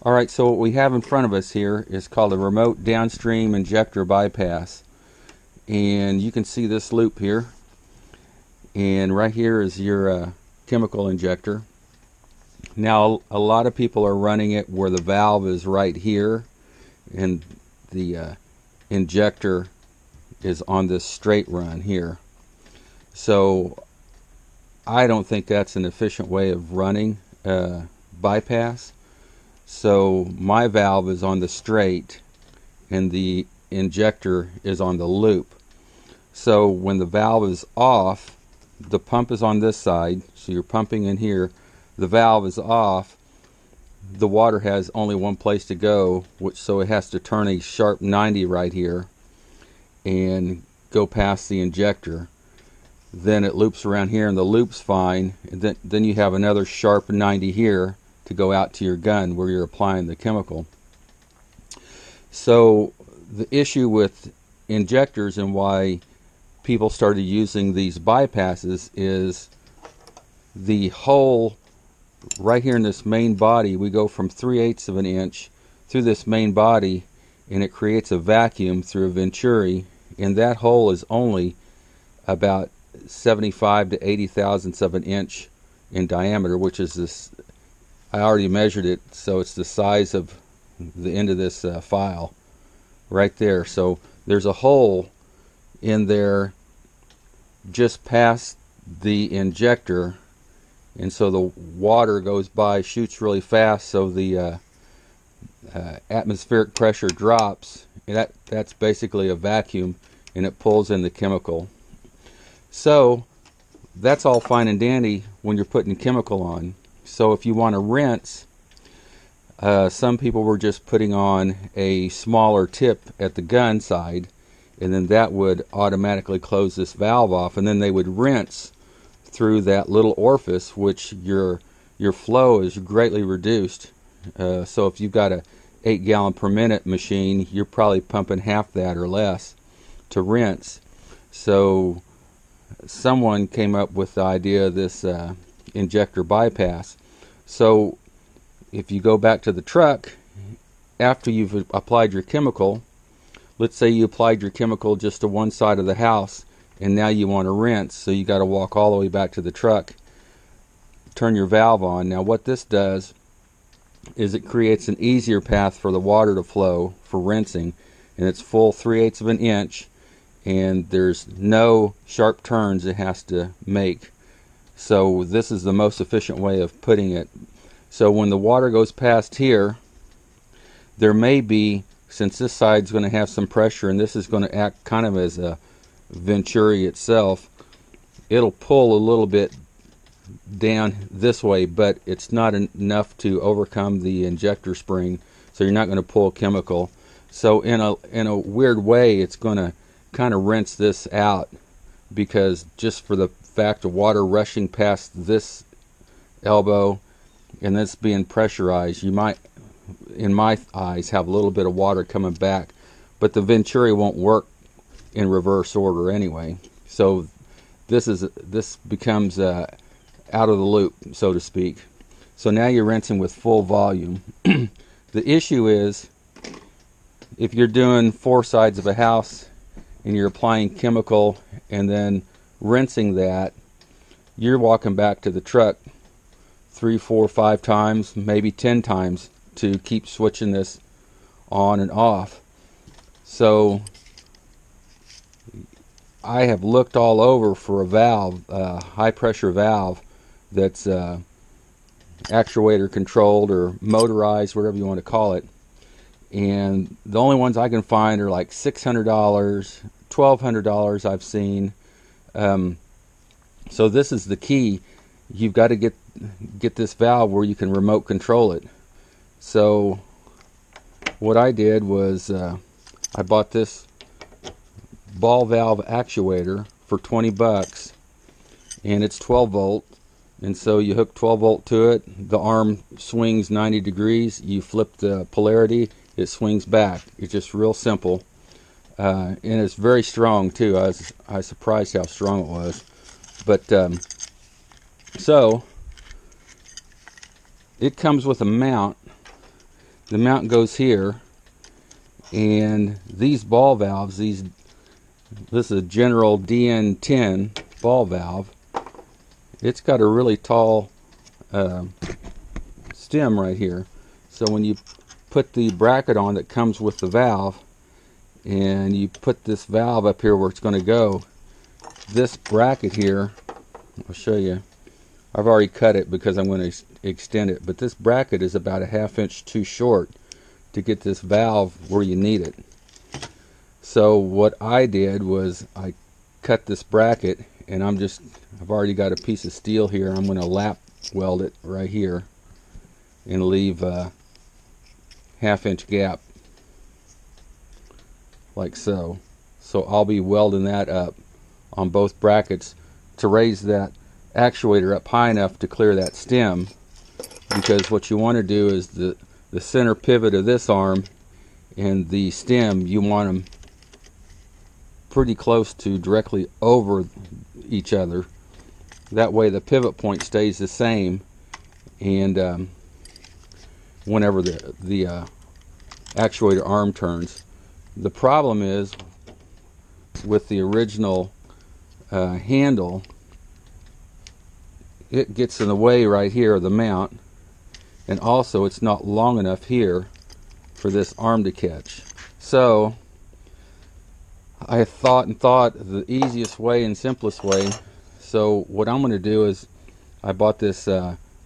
All right, so what we have in front of us here is called a remote downstream injector bypass. And you can see this loop here. And right here is your chemical injector. Now, a lot of people are running it where the valve is right here and the injector is on this straight run here. So I don't think that's an efficient way of running bypass. So my valve is on the straight and the injector is on the loop. So when the valve is off, the pump is on this side, so you're pumping in here, the valve is off, the water has only one place to go, so it has to turn a sharp 90 right here and go past the injector. Then it loops around here and the loop's fine, and then you have another sharp 90 here to go out to your gun where you're applying the chemical. So the issue with injectors and why people started using these bypasses is the hole right here in this main body. We go from 3/8 of an inch through this main body and it creates a vacuum through a venturi, and that hole is only about 75 to 80 thousandths of an inch in diameter, which is this, I already measured it, so it's the size of the end of this file right there. So there's a hole in there just past the injector, and so the water goes by, shoots really fast, so the atmospheric pressure drops, and that's basically a vacuum, and it pulls in the chemical. So that's all fine and dandy when you're putting chemical on. So if you want to rinse, some people were just putting on a smaller tip at the gun side, and then that would automatically close this valve off, and then they would rinse through that little orifice, which your flow is greatly reduced. So if you've got a 8-gallon-per-minute machine, you're probably pumping half that or less to rinse. So someone came up with the idea of this injector bypass. So if you go back to the truck after you've applied your chemical, let's say you applied your chemical just to one side of the house and now you want to rinse, so you got to walk all the way back to the truck, turn your valve on. Now what this does is it creates an easier path for the water to flow for rinsing, and it's full 3/8 of an inch, and there's no sharp turns it has to make. So this is the most efficient way of putting it. So when the water goes past here, there may be, since this side's going to have some pressure and this is going to act kind of as a venturi itself, it'll pull a little bit down this way, but it's not enough to overcome the injector spring, so you're not going to pull chemical. So in a weird way, it's going to kind of rinse this out, because just for the fact of water rushing past this elbow and this being pressurized, you might, in my eyes, have a little bit of water coming back, but the venturi won't work in reverse order anyway. So this becomes out of the loop, so to speak. So now you're rinsing with full volume. The issue is if you're doing four sides of a house and you're applying chemical and then rinsing that, you're walking back to the truck 3, 4, 5 times, maybe 10 times to keep switching this on and off. So I have looked all over for a valve, high pressure valve that's actuator controlled or motorized, whatever you want to call it, and the only ones I can find are like $600, $1,200 I've seen. So this is the key. You've got to get this valve where you can remote control it. So what I did was I bought this ball valve actuator for 20 bucks, and it's 12 volt, and so you hook 12 volt to it, the arm swings 90 degrees, you flip the polarity, it swings back. It's just real simple. And it's very strong too. I was surprised how strong it was. But so it comes with a mount the mount goes here, and these ball valves, this is a general DN10 ball valve. It's got a really tall stem right here, so when you put the bracket on that comes with the valve and you put this valve up here where it's going to go, this bracket here, I'll show you, I've already cut it because I'm going to extend it, but this bracket is about a ½ inch too short to get this valve where you need it. So what I did was I cut this bracket, and I've already got a piece of steel here. I'm going to lap weld it right here and leave a ½ inch gap like so. So I'll be welding that up on both brackets to raise that actuator up high enough to clear that stem, because what you want to do is the center pivot of this arm and the stem, you want them pretty close to directly over each other. That way the pivot point stays the same, and whenever the actuator arm turns. The problem is with the original handle, it gets in the way right here of the mount, and also it's not long enough here for this arm to catch. So I thought and thought the easiest way and simplest way. So what I'm going to do is I bought this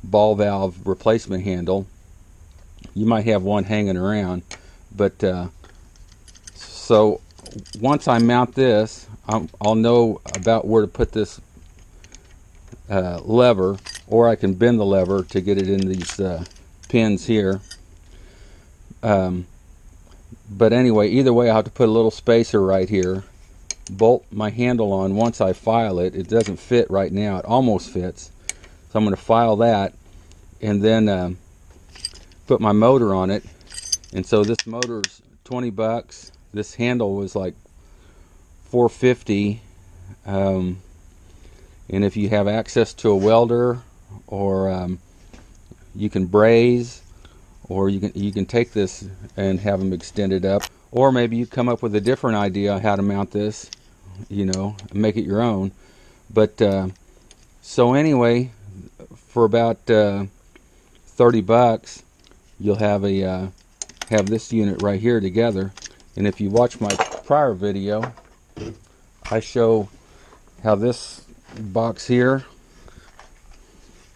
ball valve replacement handle. You might have one hanging around, but so once I mount this, I'll know about where to put this lever, or I can bend the lever to get it in these pins here. But anyway, either way, I have to put a little spacer right here, bolt my handle on once I file it. It doesn't fit right now, it almost fits, so I'm going to file that, and then put my motor on it. And so this motor's $20. This handle was like $4.50, and if you have access to a welder, or you can braze, or you can take this and have them extended up, or maybe you come up with a different idea how to mount this, you know, and make it your own. But so anyway, for about $30, you'll have a have this unit right here together. And if you watch my prior video, I show how this box here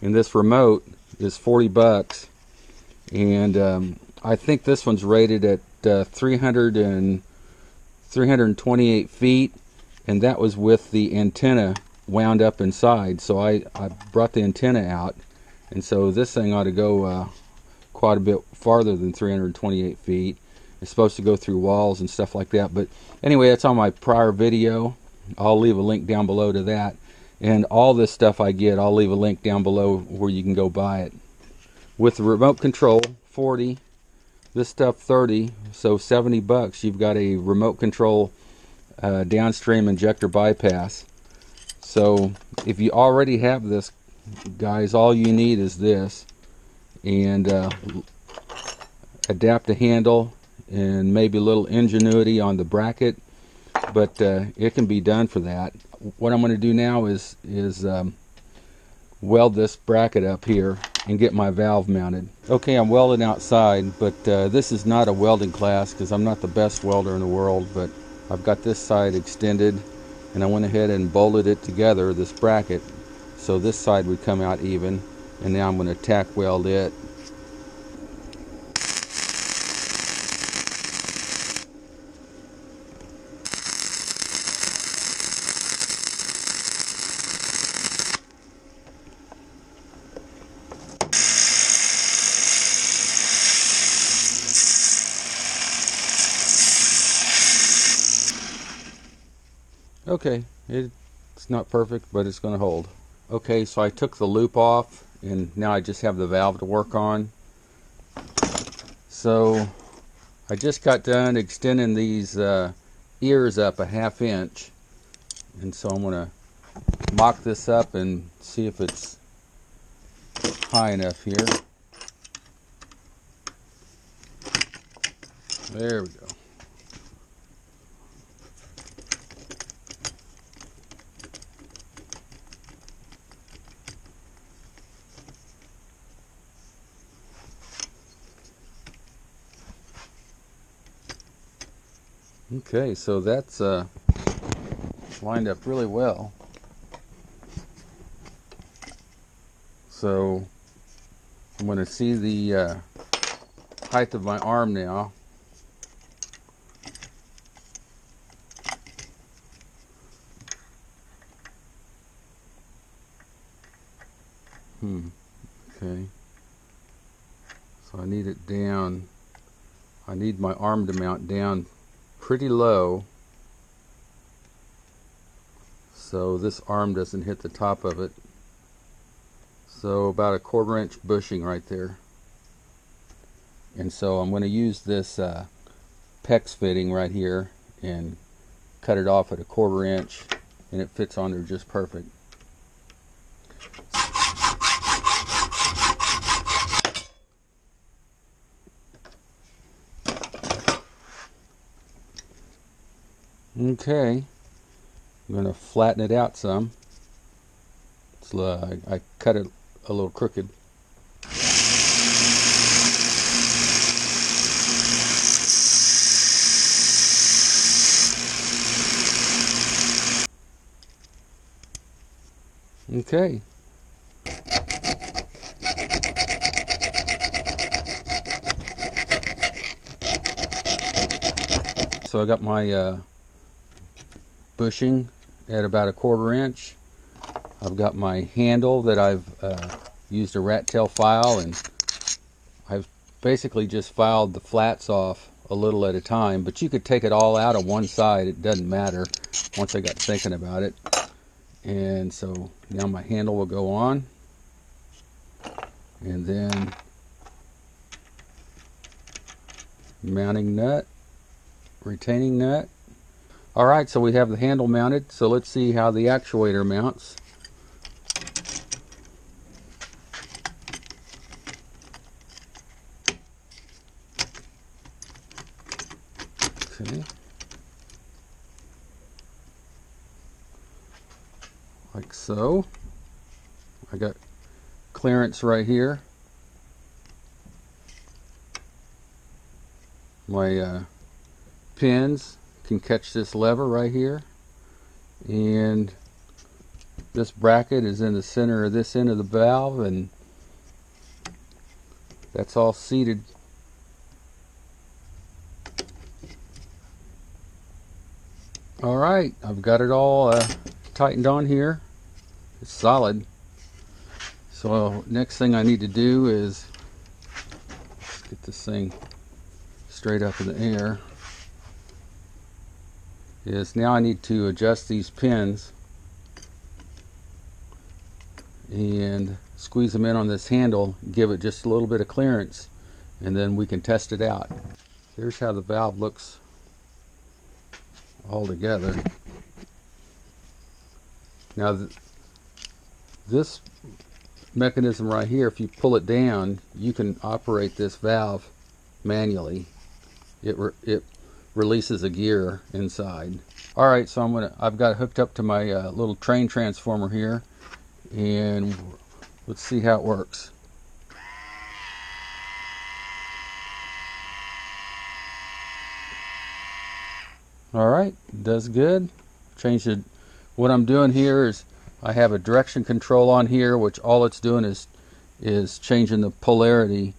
and this remote is $40, and I think this one's rated at 328 feet, and that was with the antenna wound up inside. So I brought the antenna out, and so this thing ought to go quite a bit farther than 328 feet. It's supposed to go through walls and stuff like that. But anyway, that's on my prior video. I'll leave a link down below to that. And all this stuff I get, I'll leave a link down below where you can go buy it. With the remote control, $40. This stuff, $30. So $70, you've got a remote control downstream injector bypass. So if you already have this, guys, all you need is this. And adapt the handle, and maybe a little ingenuity on the bracket, but it can be done for that. What I'm going to do now is weld this bracket up here and get my valve mounted. Okay, I'm welding outside, but this is not a welding class because I'm not the best welder in the world, but I've got this side extended, and I went ahead and bolted it together, this bracket, so this side would come out even. And now I'm going to tack weld it. Okay, it's not perfect, but it's going to hold. Okay, so I took the loop off, and now I just have the valve to work on. So I just got done extending these ears up a ½ inch, and so I'm going to mock this up and see if it's high enough here. There we go. Okay, so that's lined up really well. So I'm going to see the height of my arm now. Okay. So I need it down. I need my arm to mount down pretty low, so this arm doesn't hit the top of it. So about a 1/4 inch bushing right there. And so I'm going to use this PEX fitting right here and cut it off at a 1/4 inch, and it fits on there just perfect. Okay, I'm going to flatten it out some. It's, I cut it a little crooked. Okay. So I got my bushing at about a 1/4 inch. I've got my handle that I've used a rat tail file, and I've basically just filed the flats off a little at a time, but you could take it all out on one side, it doesn't matter once I got thinking about it. And so now my handle will go on, and then mounting nut, retaining nut. All right, so we have the handle mounted, so let's see how the actuator mounts. Okay. Like so. I got clearance right here. My pins can catch this lever right here, and this bracket is in the center of this end of the valve, and that's all seated. All right, I've got it all tightened on here. It's solid. So next thing I need to do is get this thing straight up in the air. Is now I need to adjust these pins and squeeze them in on this handle, give it just a little bit of clearance, and then we can test it out. Here's how the valve looks all together. Now this mechanism right here, if you pull it down, you can operate this valve manually. It releases a gear inside. All right, so I've got it hooked up to my little train transformer here, and let's see how it works. All right, does good. Changed it. What I'm doing here is I have a direction control on here, which all it's doing is changing the polarity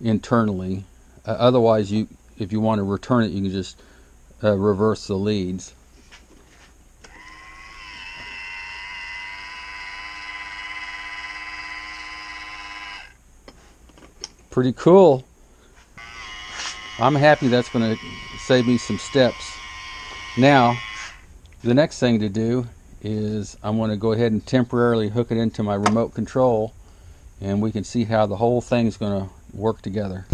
internally. Otherwise, if you want to return it, you can just reverse the leads. Pretty cool. I'm happy. That's going to save me some steps. Now, the next thing to do is I'm going to go ahead and temporarily hook it into my remote control, and we can see how the whole thing is going to work together.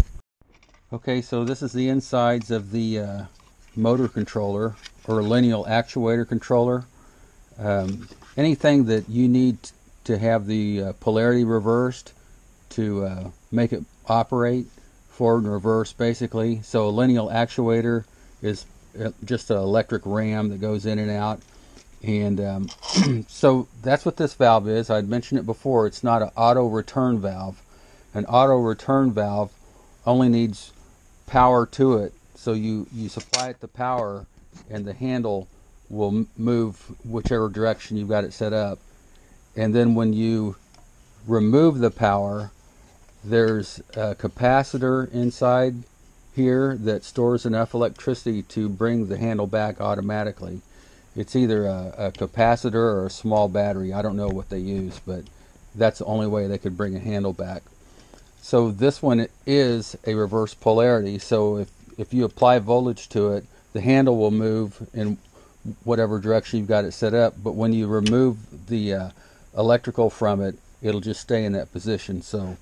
Okay, so this is the insides of the motor controller or lineal actuator controller. Anything that you need to have the polarity reversed to make it operate, forward and reverse basically. So a lineal actuator is just an electric ram that goes in and out. And so that's what this valve is. I'd mentioned it before, it's not an auto return valve. An auto return valve only needs power to it. So you supply it the power and the handle will move whichever direction you've got it set up. And then when you remove the power, there's a capacitor inside here that stores enough electricity to bring the handle back automatically. It's either a capacitor or a small battery. I don't know what they use, but that's the only way they could bring a handle back. So this one is a reverse polarity. So if you apply voltage to it, the handle will move in whatever direction you've got it set up. But when you remove the electrical from it, it'll just stay in that position. So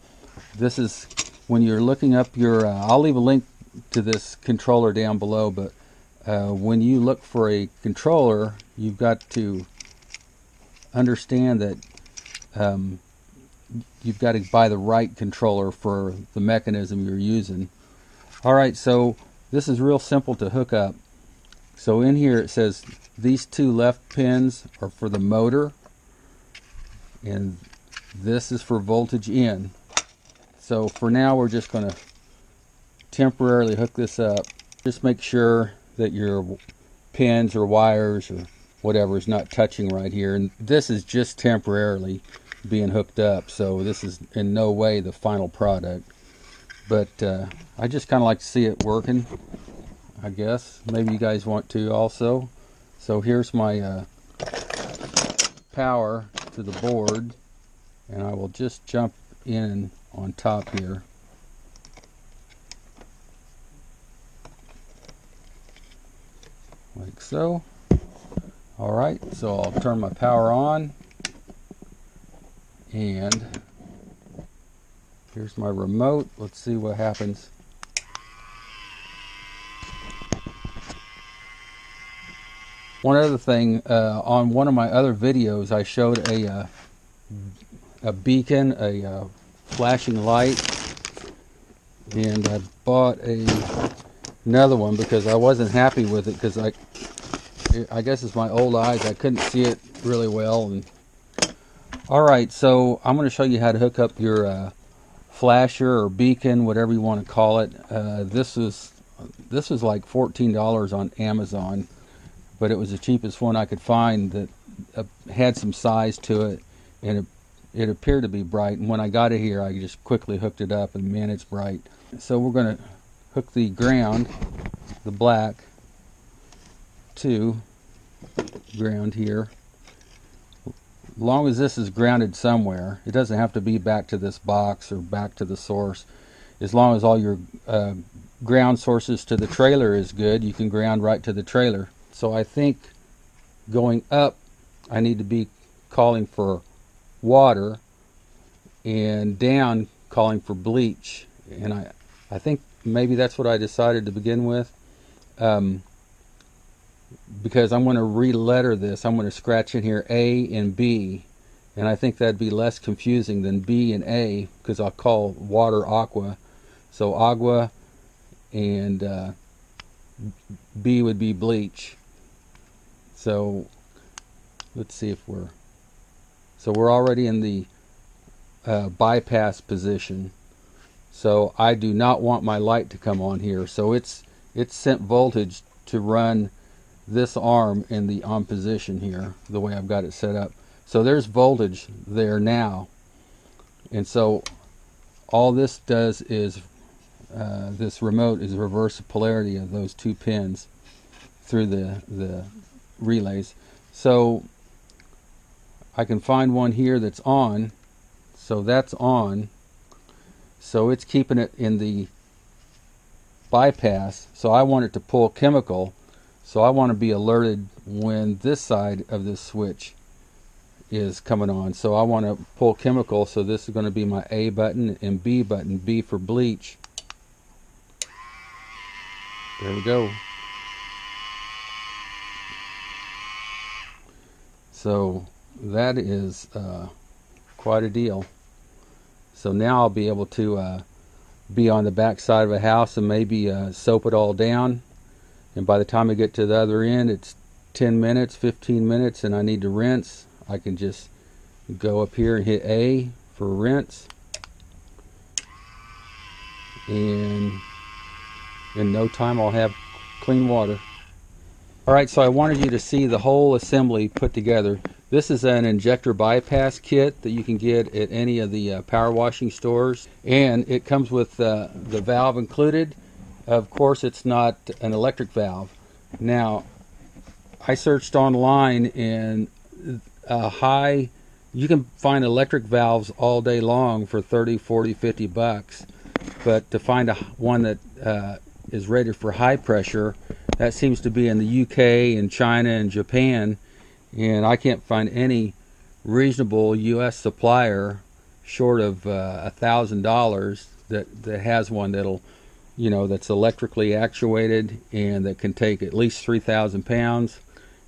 this is when you're looking up your, I'll leave a link to this controller down below, but when you look for a controller, you've got to understand that you've got to buy the right controller for the mechanism you're using. All right, so this is real simple to hook up. So in here it says these two left pins are for the motor, and this is for voltage in. So for now we're just going to temporarily hook this up. Just make sure that your pins or wires or whatever is not touching right here. And this is just temporarily being hooked up, so this is in no way the final product, but I just kind of like to see it working, I guess. Maybe you guys want to also. So here's my power to the board, and I will just jump in on top here. Like so. Alright, so I'll turn my power on, and here's my remote. Let's see what happens. One other thing, on one of my other videos I showed a beacon, a flashing light, and I bought another one because I wasn't happy with it, because I guess it's my old eyes, I couldn't see it really well. And all right, so I'm going to show you how to hook up your flasher or beacon, whatever you want to call it. This was like $14 on Amazon, but it was the cheapest one I could find that had some size to it, and it appeared to be bright. And when I got it here, I just quickly hooked it up, and man, it's bright. So we're going to hook the ground, the black, to ground here. Long as this is grounded somewhere, it doesn't have to be back to this box or back to the source. As long as all your ground sources to the trailer is good, you can ground right to the trailer. So I think going up, I need to be calling for water, and down calling for bleach. And I think maybe that's what I decided to begin with, because I'm going to re-letter this. I'm going to scratch in here A and B, and I think that'd be less confusing than B and A, because I'll call water aqua. So agua, and B would be bleach. So let's see if we're already in the bypass position. So I do not want my light to come on here. So it's sent voltage to run this arm in the on position here, the way I've got it set up. So there's voltage there now, and so all this does is this remote is reverse polarity of those two pins through the relays. So I can find one here that's on, so that's on, so it's keeping it in the bypass. So I want it to pull chemical. So I want to be alerted when this side of this switch is coming on. So I want to pull chemical, so this is going to be my A button and B button, B for bleach. There we go. So that is quite a deal. So now I'll be able to be on the back side of a house and maybe soap it all down, and by the time I get to the other end it's 10 minutes, 15 minutes, and I need to rinse. I can just go up here and hit A for rinse, and in no time I'll have clean water. Alright, so I wanted you to see the whole assembly put together. This is an injector bypass kit that you can get at any of the power washing stores, and it comes with the valve included. Of course, it's not an electric valve. Now, I searched online, and you can find electric valves all day long for 30, 40, 50 bucks, but to find one that is rated for high pressure, that seems to be in the UK and China and Japan, and I can't find any reasonable US supplier short of $1,000 that has one that'll, you know, that's electrically actuated and that can take at least 3,000 pounds.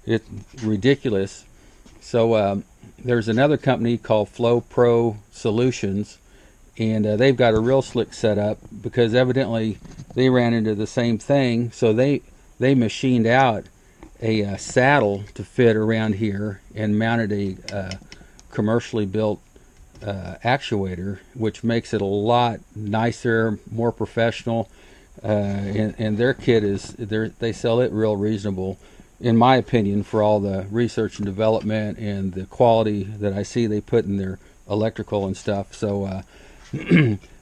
It's ridiculous. So there's another company called Flow Pro Solutions, and they've got a real slick setup, because evidently they ran into the same thing. So they machined out a saddle to fit around here and mounted a commercially built actuator, which makes it a lot nicer, more professional, and their kit is, they sell it real reasonable, in my opinion, for all the research and development and the quality that I see they put in their electrical and stuff. So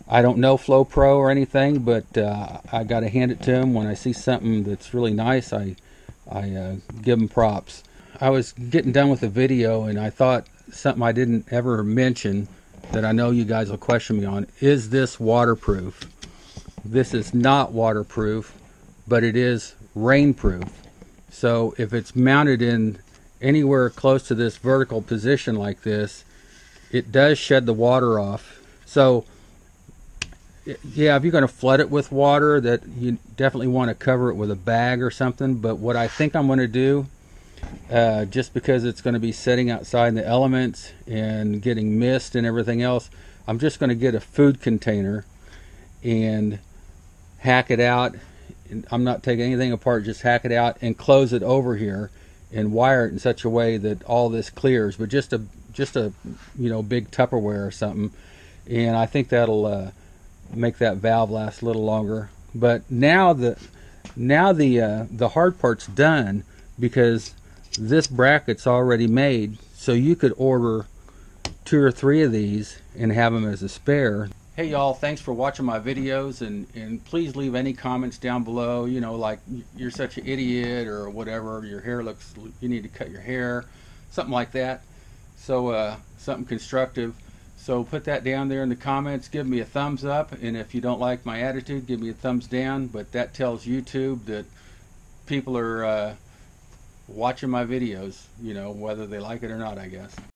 I don't know Flow Pro or anything, but I got to hand it to them. When I see something that's really nice, I give them props. I was getting done with the video, and I thought something I didn't ever mention that I know you guys will question me on. Is this waterproof? This is not waterproof, but it is rainproof. So if it's mounted in anywhere close to this vertical position like this, it does shed the water off. So yeah, if you're going to flood it with water, that you definitely want to cover it with a bag or something. But what I think I'm going to do, just because it's going to be sitting outside in the elements and getting mist and everything else, I'm just going to get a food container and hack it out. I'm not taking anything apart, just hack it out and close it over here and wire it in such a way that all this clears, but just a, you know, big Tupperware or something. And I think that'll make that valve last a little longer. But now the hard part's done, because this bracket's already made, so you could order 2 or 3 of these and have them as a spare. Hey y'all, thanks for watching my videos, and please leave any comments down below, you know, like, you're such an idiot or whatever, your hair looks, you need to cut your hair, something like that. So something constructive. So put that down there in the comments, give me a thumbs up, and if you don't like my attitude, give me a thumbs down, but that tells YouTube that people are watching my videos, you know, whether they like it or not, I guess.